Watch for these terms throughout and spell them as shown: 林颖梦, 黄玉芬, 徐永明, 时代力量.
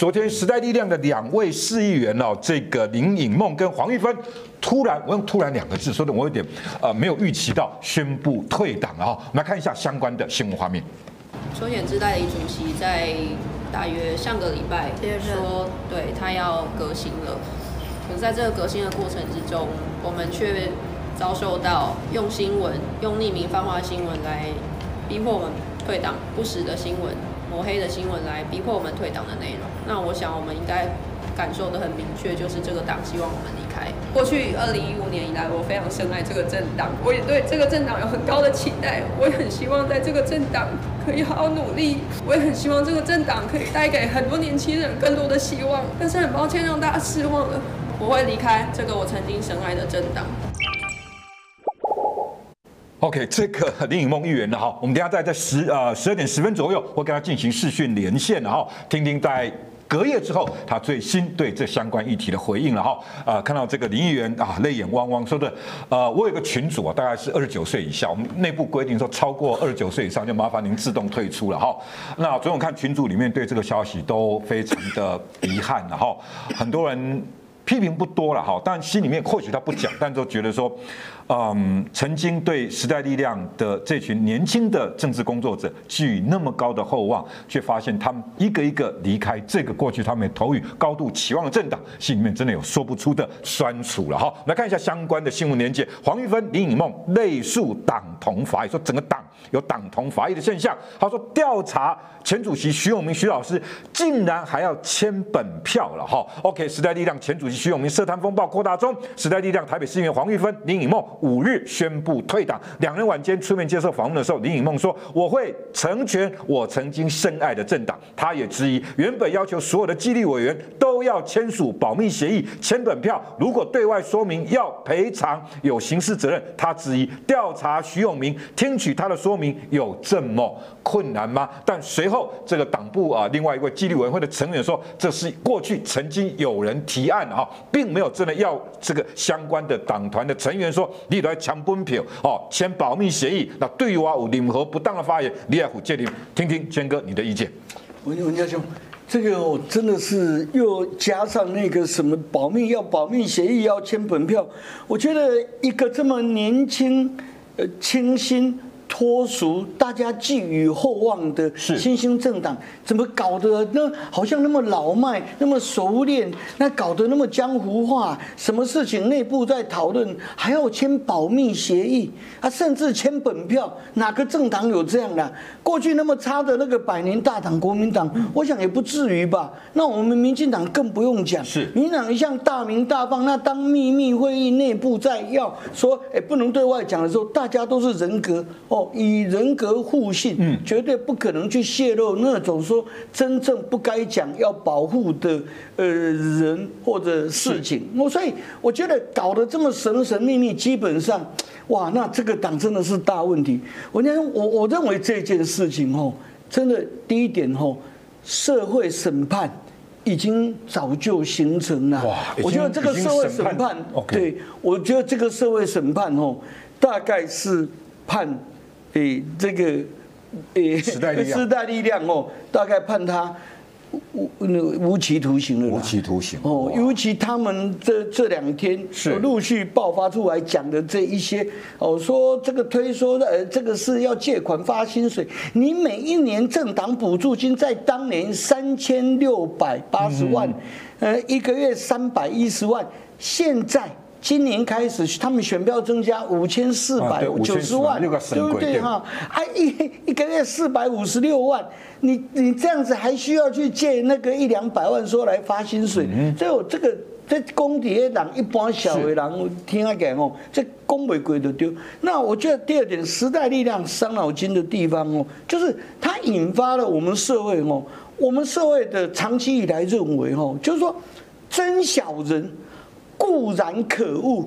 昨天时代力量的两位市议员哦，这个林颖梦跟黄玉芬，突然我用“突然”两个字，说的我有点没有预期到，宣布退党啊。我们来看一下相关的新闻画面。春眼之代理主席在大约上个礼拜说，对他要革新了。可是在这个革新的过程之中，我们却遭受到用新闻、用匿名泛化新闻来逼迫我们退党，不实的新闻、抹黑的新闻来逼迫我们退党的内容。那我想我们应该感受得很明确，就是这个党希望我们离开。过去2015年以来，我非常深爱这个政党，我也对这个政党有很高的期待，我也很希望在这个政党可以好好努力，我也很希望这个政党可以带给很多年轻人更多的希望。但是很抱歉让大家失望了，我会离开这个我曾经深爱的政党。OK， 这个林颖梦议员呢，哈，我们等一下在12点10分左右，我跟他进行视讯连线哈，听听在隔夜之后他最新对这相关议题的回应了哈。看到这个林议员啊，泪眼汪汪，说的我有个群组啊，大概是29岁以下，我们内部规定说超过29岁以上就麻烦您自动退出了哈。那昨天我看群组里面对这个消息都非常的遗憾了哈，很多人批评不多了哈，但心里面或许他不讲，但都觉得说，曾经对时代力量的这群年轻的政治工作者寄予那么高的厚望，却发现他们一个一个离开这个过去他们投予高度期望的政党，心里面真的有说不出的酸楚了哈。来看一下相关的新闻连结，黄玉芬、林颖梦类诉党同伐异，说整个党有党同伐异的现象。他说调查前主席徐永明徐老师竟然还要签本票了哈。OK， 时代力量前主席。徐永明涉贪风暴扩大中，时代力量台北市议员黄玉芬、林颖梦5日宣布退党。两人晚间出面接受访问的时候，林颖梦说：“我会成全我曾经深爱的政党。”他也质疑，原本要求所有的纪律委员都要签署保密协议、签本票，如果对外说明要赔偿，有刑事责任。他质疑调查徐永明、听取他的说明有这么困难吗？但随后这个党部啊，另外一位纪律委员会的成员说，这是过去曾经有人提案啊。并没有真的要这个相关的党团的成员说，你来强本票哦，签保密协议。那对于我有任何不当的发言，你也虎界定。听听娟哥你的意见。文家兄，这个我真的是又加上那个什么保密协议要签本票，我觉得一个这么年轻、清新。脱俗，大家寄予厚望的新兴政党，怎么搞得那好像那么老迈，那么熟练，那搞得那么江湖化？什么事情内部在讨论，还要签保密协议啊，甚至签本票，哪个政党有这样的？过去那么差的那个百年大党国民党，我想也不至于吧。那我们民进党更不用讲，民进党一向大明大放，那当秘密会议内部在要说，哎，不能对外讲的时候，大家都是人格哦。以人格互信，绝对不可能去泄露那种说真正不该讲要保护的人或者事情。所以我觉得搞得这么神秘，基本上，哇，那这个党真的是大问题。我认为这件事情哦，真的第一点哦，社会审判。已经早就形成了。我觉得这个社会审判，对，我觉得这个社会审判哦，大概是判。这个时代力量哦，大概判他无期徒刑了。无期徒刑哦，尤其他们这2天陆续爆发出来讲的这一些哦，说这个推说这个是要借款发薪水，你每一年政党补助金在当年3680万，1个月310万，现在。今年开始，他们选票增加5490万，对不对哈？一个月456万，你这样子还需要去借那个100-200万说来发薪水，所以我这个在公底的党一般小的人听他讲哦，这公违规的丢。那我觉得第二点，时代力量伤脑筋的地方哦，就是它引发了我们社会哦，我们社会的长期以来认为哦，就是说真小人。固然可恶，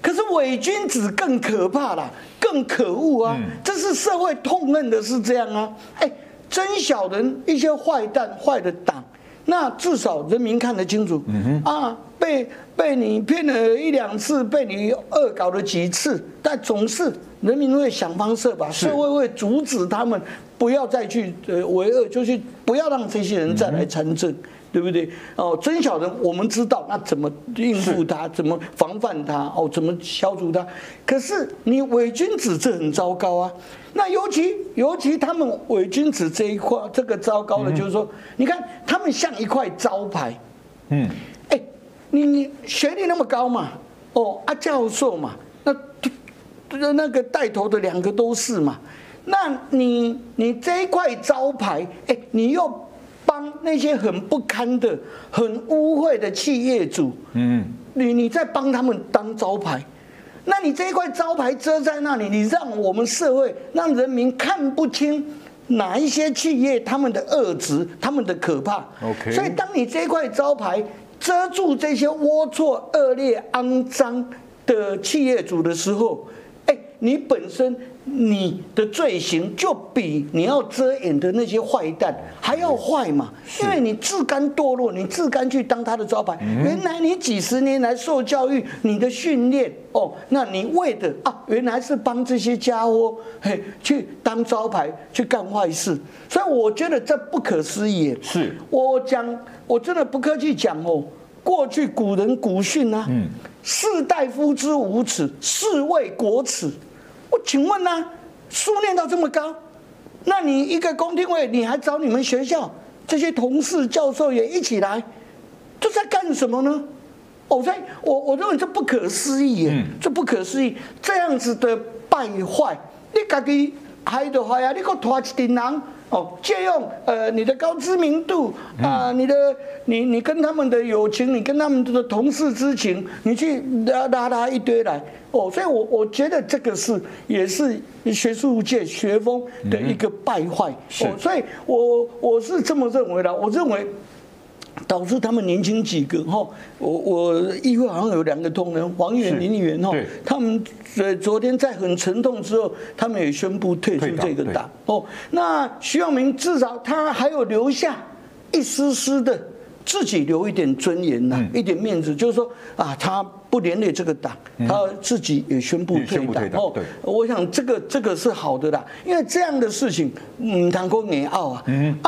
可是伪君子更可怕啦，更可恶啊！这是社会痛恨的，是这样啊！哎，真小人，一些坏蛋、坏的党，那至少人民看得清楚啊！被你骗了1-2次，被你恶搞了几次，但总是人民会想方设法，社会会阻止他们不要再去为恶，就是不要让这些人再来参政，对不对？哦，真小人我们知道，那怎么应付他，怎么防范他，哦，怎么消除他？可是你伪君子这很糟糕啊！那尤其他们伪君子这一块，这个糟糕的就是说，你看他们像一块招牌，嗯，哎，你学历那么高嘛，哦啊教授嘛，那个带头的两个都是嘛，那你这一块招牌，哎，你又帮那些很不堪的、很污秽的企业主，嗯，你在帮他们当招牌，那你这一块招牌遮在那里，你让我们社会、让人民看不清哪一些企业他们的恶质、他们的可怕。OK， 所以当你这一块招牌遮住这些龌龊、恶劣、肮脏的企业主的时候，你本身你的罪行就比你要遮掩的那些坏蛋还要坏嘛，因为你自甘堕落，你自甘去当他的招牌。原来你几十年来受教育，你的训练哦，那你为的啊，原来是帮这些家伙嘿去当招牌去干坏事，所以我觉得这不可思议。是，我真的不客气讲哦，过去古人古训啊，士大夫之无耻，是谓国耻。我请问呢、啊，书念到这么高，那你一个公听会，你还找你们学校这些同事教授也一起来，这在干什么呢？我认为这不可思议耶，这不可思议，这样子的败坏，你自己害就害啊，你佫拖一群人。哦，借用你的高知名度啊，你跟他们的友情，你跟他们的同事之情，你去拉一堆来哦，所以我觉得这个也是学术界学风的一个败坏，哦，所以我是这么认为的，我认为。导致他们年轻几个哈，我议会好像有两个同仁，王议员、林议员哈，他们昨天在很沉痛之后，他们也宣布退出这个党哦。那徐永明至少他还有留下一丝丝的自己留一点尊严呐，一点面子，就是说啊，他不连累这个党，他自己也宣布退党哦。我想这个是好的啦，因为这样的事情，谈过年奥啊，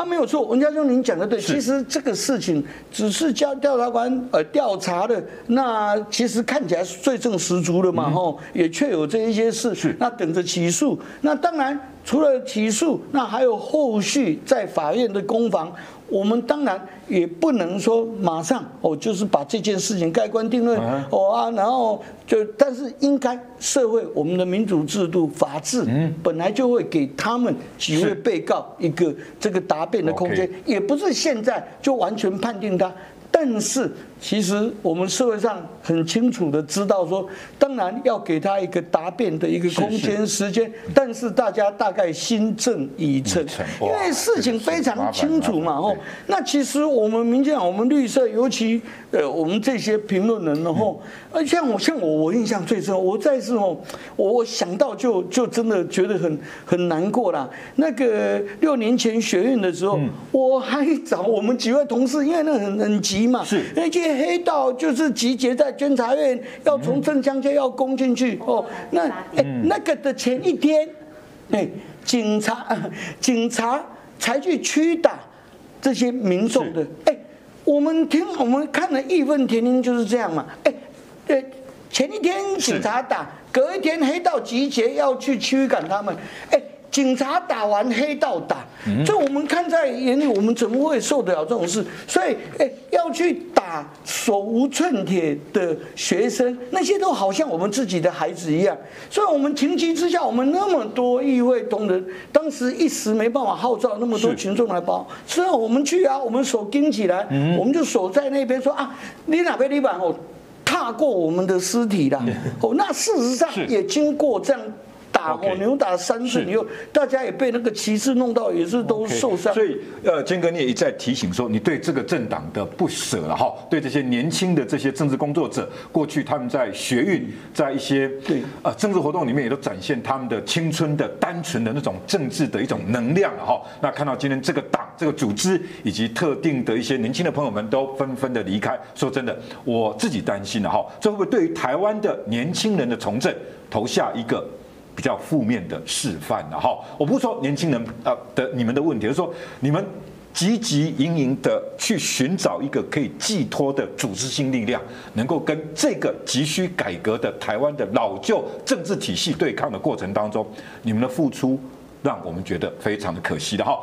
没有错，文家兄您讲的对，其实这个事情只是调查官调查的，那其实看起来罪证十足了嘛，吼，也确有这一些事，那等着起诉，那当然除了起诉，那还有后续在法院的攻防。我们当然也不能说马上哦，就是把这件事情盖棺定论哦啊，然后就但是应该社会我们的民主制度法治本来就会给他们几位被告一个这个答辩的空间，也不是现在就完全判定他。但是其实我们社会上很清楚的知道说，当然要给他一个答辩的一个空间时间，但是大家大概心正已成，因为事情非常清楚嘛吼。那其实我们民进党、我们绿色，尤其我们这些评论人然后，像我印象最深，我再次哦，我想到就真的觉得很难过啦。那个6年前学运的时候，我还找我们几位同事，因为那很急。嘛，那些黑道就是集结在监察院，要从镇江街要攻进去哦。那那个的前一天，警察才去驱打这些民众的。我们看了义愤填膺就是这样嘛。前一天警察打，隔一天黑道集结要去驱赶他们。警察打完黑道打，所以我们看在眼里，我们怎么会受得了这种事？所以，要去打手无寸铁的学生，那些都好像我们自己的孩子一样。所以，我们情急之下，我们那么多议会同仁，当时一时没办法号召那么多群众来帮。之后我们去啊，我们手拎起来，我们就守在那边说啊，你哪边你板哦，踏过我们的尸体啦。哦，那事实上也经过这样。打火牛打3次以后，大家也被那个旗帜弄到，也是都受伤。所以，坚哥你也一再提醒说，你对这个政党的不舍了哈，对这些年轻的这些政治工作者，过去他们在学运，在一些政治活动里面，也都展现他们的青春的单纯的那种政治的一种能量了哈。那看到今天这个党、这个组织以及特定的一些年轻的朋友们都纷纷的离开，说真的，我自己担心了哈，这会不会对于台湾的年轻人的从政投下一个？比较负面的示范了哈。我不是说年轻人你们的问题，而是说你们积极营营的去寻找一个可以寄托的组织性力量，能够跟这个急需改革的台湾的老旧政治体系对抗的过程当中，你们的付出让我们觉得非常的可惜的哈。